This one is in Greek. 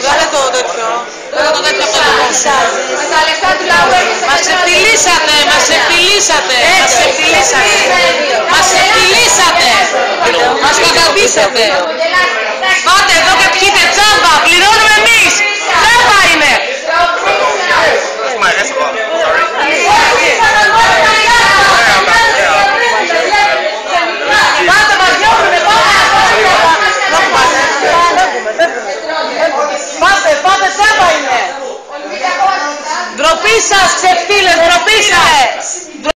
Βγάλε το τέτοιο. Βγάλε το τέτοιο από το μας ευτυλίσατε, μας ευτυλίσατε, μας ευτυλίσατε, μας ευτυλίσατε, μας καταβήσατε. Πάτε εδώ και πιείτε τσάμπα, πληρώνουμε εμείς. Τσάμπα είναι. Πάτε μας διώχνουνε, πάτε, πάτε τσάμπα είναι. Ντροπή σας, ξεφτύλες, ντροπή σας.